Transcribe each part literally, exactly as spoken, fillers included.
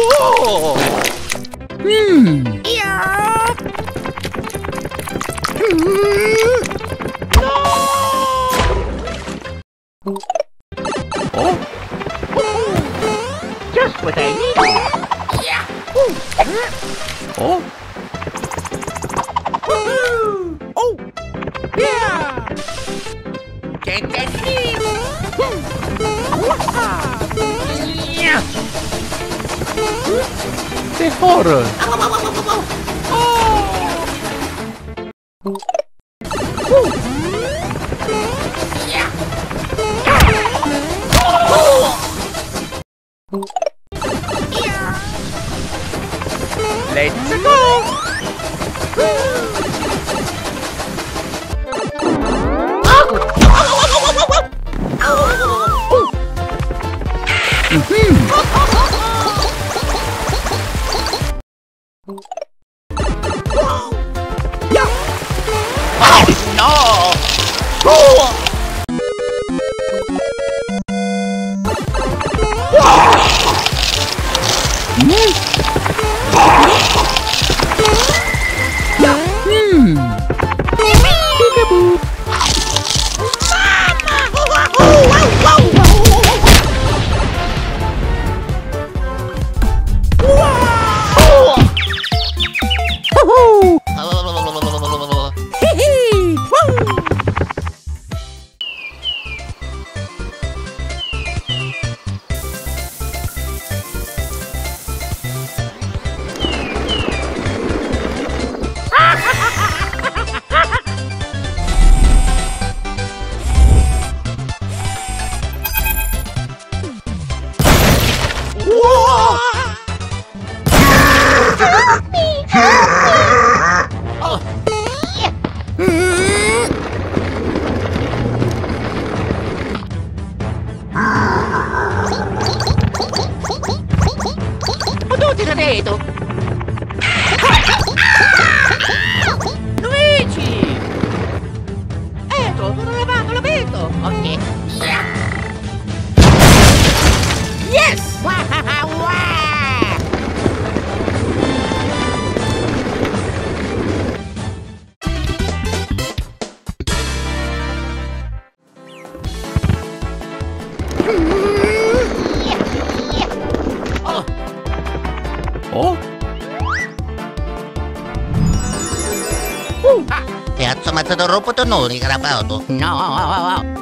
Whoa! Hmm. Yeah. Hmm. No! Oh? Just what I need. Yeah. Oh? The horror! Let's go! No, di carapato. No, oh, oh, oh.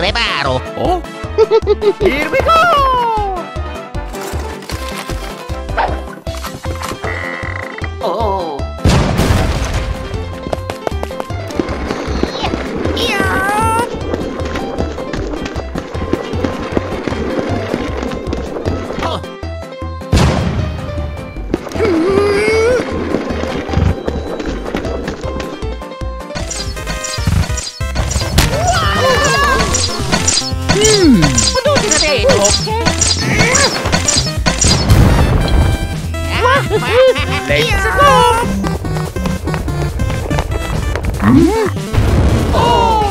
Reparo. Oh. Here we go. Oh. Yeah. Oh. Let's go! Hmm? Oh!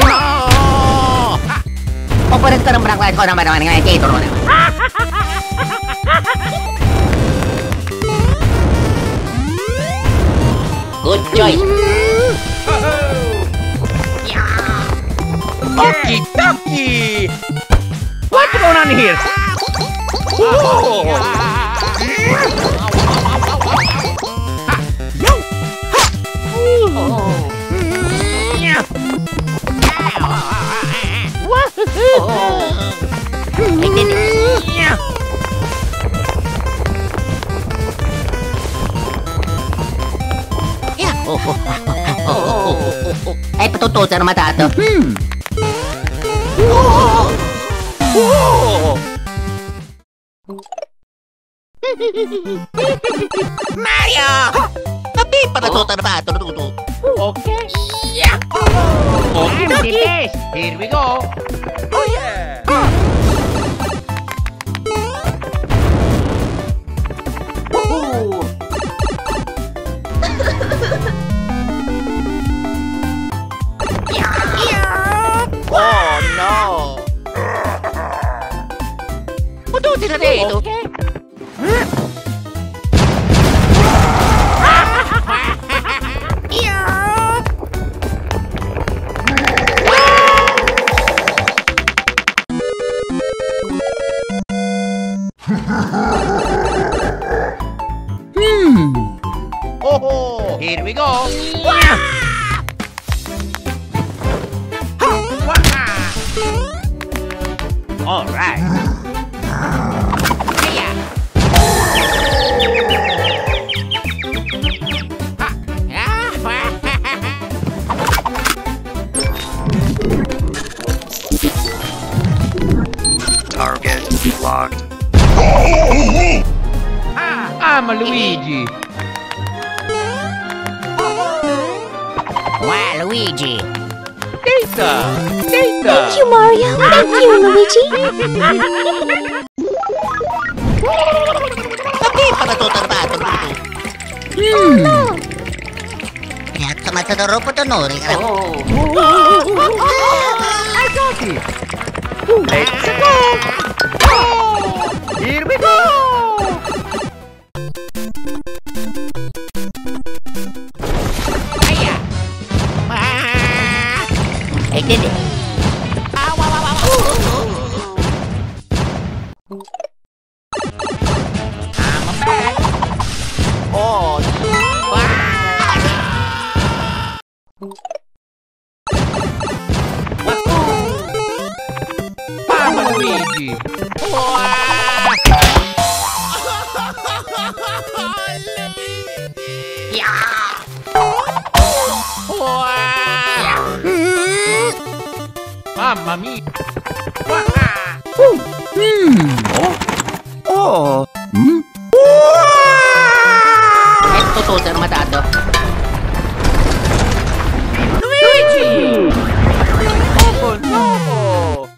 No! Oppure sto nombrando ancora mano nel titolo. Good choice. Okie dokie! What's going on here? Whoa! Whoa! Oh! oh, oh, oh, oh, oh, oh. Hai potuto, ti hanno matato. Mm. Oh. Oh. Mario! Ma pippa tutto hanno fatto. Ok. Yeah. Oh. I'm the best. Here we go. Oh yeah. Oh. Oh no! Ma tu ti credo! Okay. Hmm. Oh, oh. Here we go! Ah! All right. Hiya. Target locked. Ah, I'm a Luigi. Wow, Luigi. Data. Data. Thank you, Mario. Thank you, Luigi. Oh no! Mi ha chiamato da roba d'onore. Oh! I got it! Let's go! Oh. Here we go! Mamma mia! Oh! Mm. Oh! Mm. Oh! Ecco tutto armatato! Luigi! Oh no!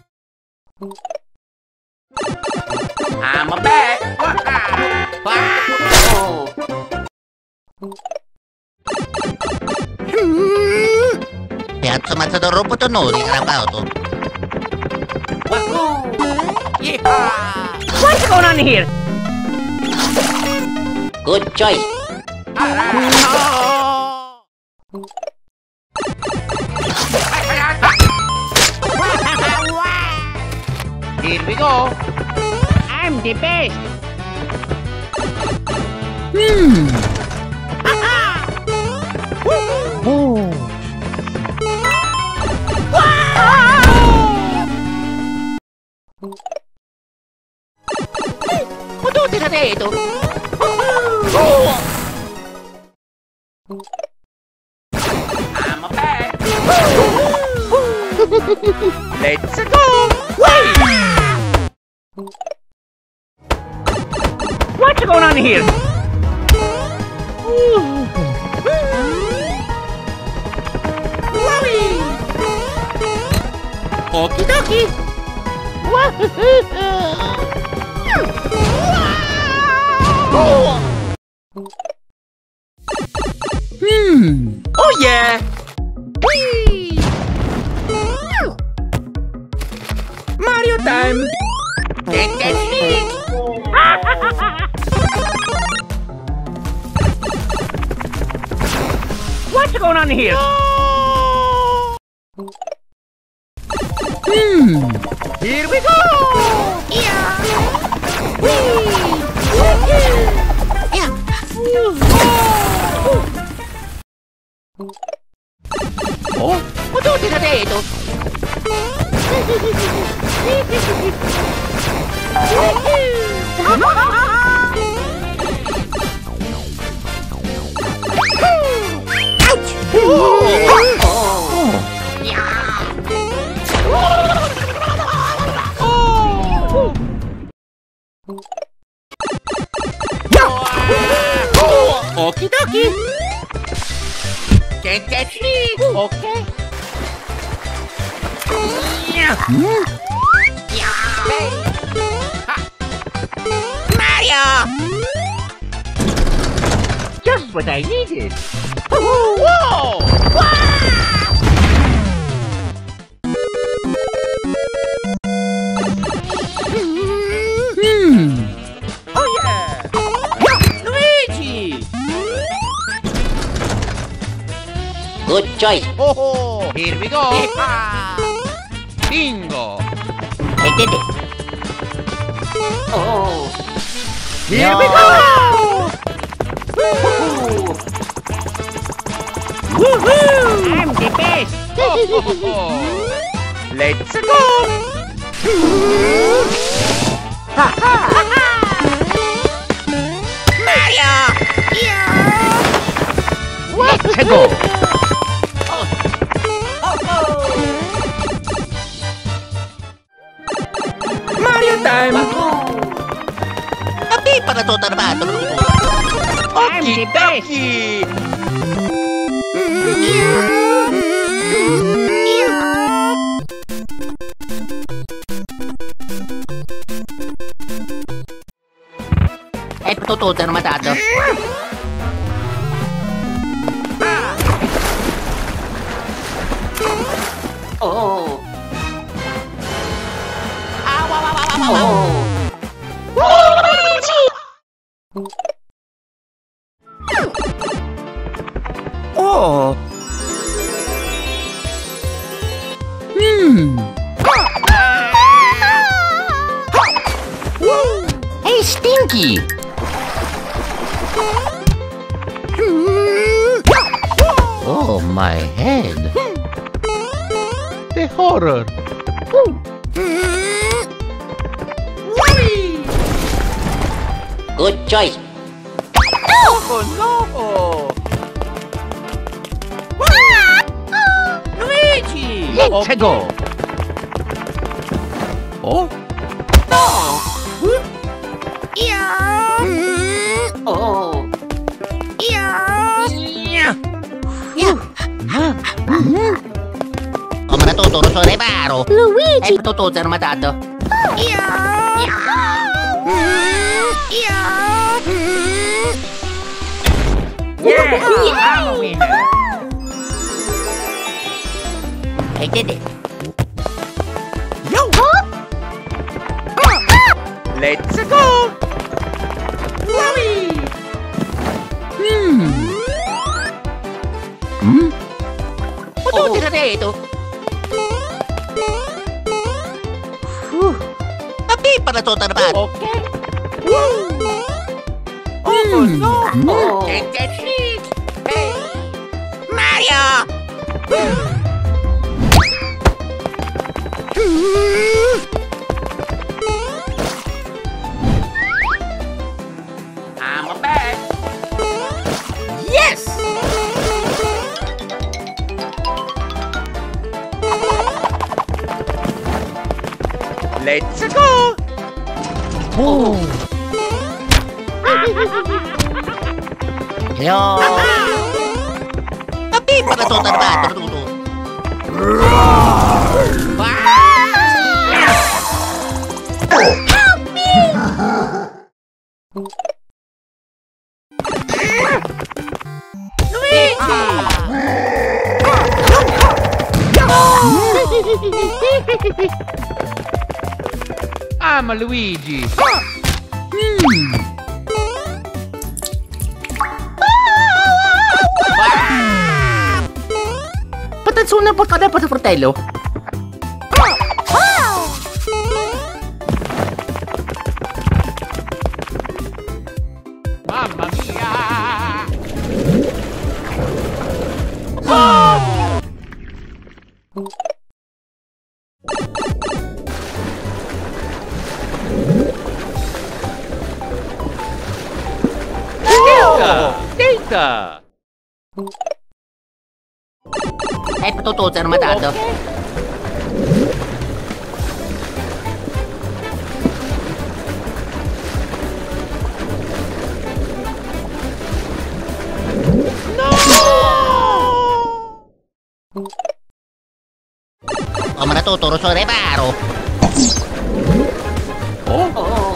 I'm back! Oh! Piazza mazzato roboto nori, grabato! Yeah. What's going on here? Good choice. Ah. No. Here we go. I'm the best. Hmm. Oh. Credo. Oh. I'm a bad. Let's go. Wait. What's going on here? Okie dokie. Wahoo. Oh. Hmm. Oh yeah. Whee. Mario time. Get get me. What's going on here? Oh. Hmm. Here we go. Yeah. Whee. Oh, ma tu ti credo! Okie dokie. Can't catch me. Okay. Hmm? Mario! Just what I needed. Whoa! Good choice. Oh, here we go. Ah. Bingo. I did it. Oh. Here no. we go. Woohoo. Woohoo. I'm the best. Oh, oh, oh. Let's go. Ha ha. Ha, ha. Mario. Yeah. Let's go. Para todo armado. Okie dokie. È tutto armato. Oh. Oh. Oh. Hmm. Hey, Stinky. Oh, my head. The horror. Good choice. Oh no! Luigi! Let's go! Oh? No! Yeah! Oh! Yeah! Yeah! Come tutto lo so reparo! Luigi! È tutto armatato! Yeah! Yeah! Yeah! Halloween! I did it! Yo! Let's go! Wowie! Hmm. Hmm? Oh, ti credo! A pipa tutto armato! Ok! Oh no! Oh! Can't catch me! I'm back. Yes. Let's go. Oh. Yeah. Para todo armado, tudo. Help me! Luigi! I'm a Luigi. Hmm. Una portata per il fratello. Mamma mia! Oh! Oh! Data! Data! È tutto armato. Okay. Totoro Sorebaro. Oh. Oh.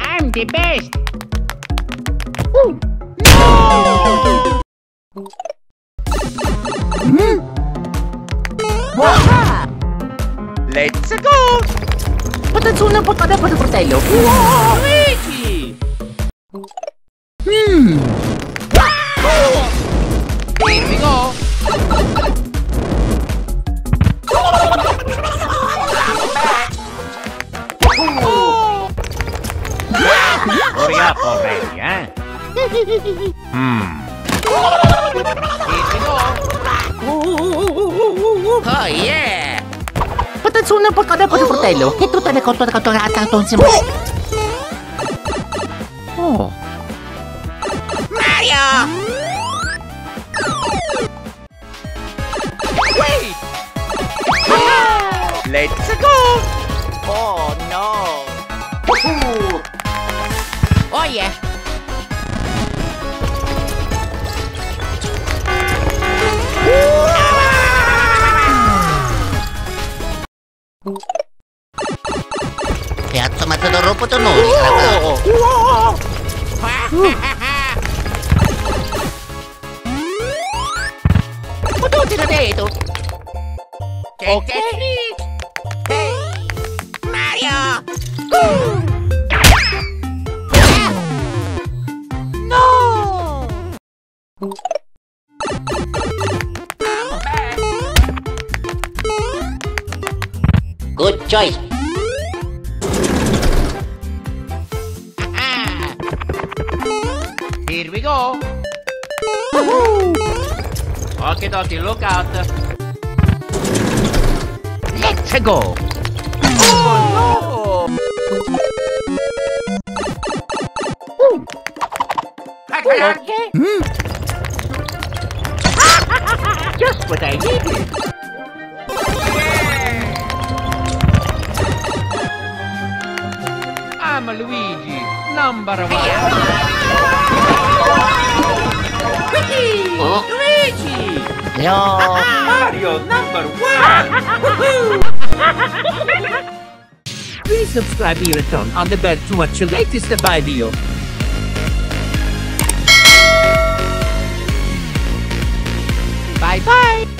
I'm the best! No! Mm. Let's go! Potenzione un po' da per il fratello! Wow! Luigi! Mm. Oh. Here we go! Hurry up already, huh? Hmm. Oh yeah! Attenzione un po' da per il fratello, che tutte le cotture catturate non si muovono. Oh. Mario! Wait! Oh. Let's go! Oh no! Woohoo! Oh yeah! Piazza mazza da roboto non si trova! Ma tu ti l'ho detto! Ok! Mario! Good choice. Here we go. Okie dokie, look out. Let's go. Oh, no. Okay. Mm. Just what I needed! Yeah. I'm a Luigi, number one! Whee! Oh. Luigi! No! Mario, number one! Please subscribe here turn on the bell to watch the latest video! Bye-bye!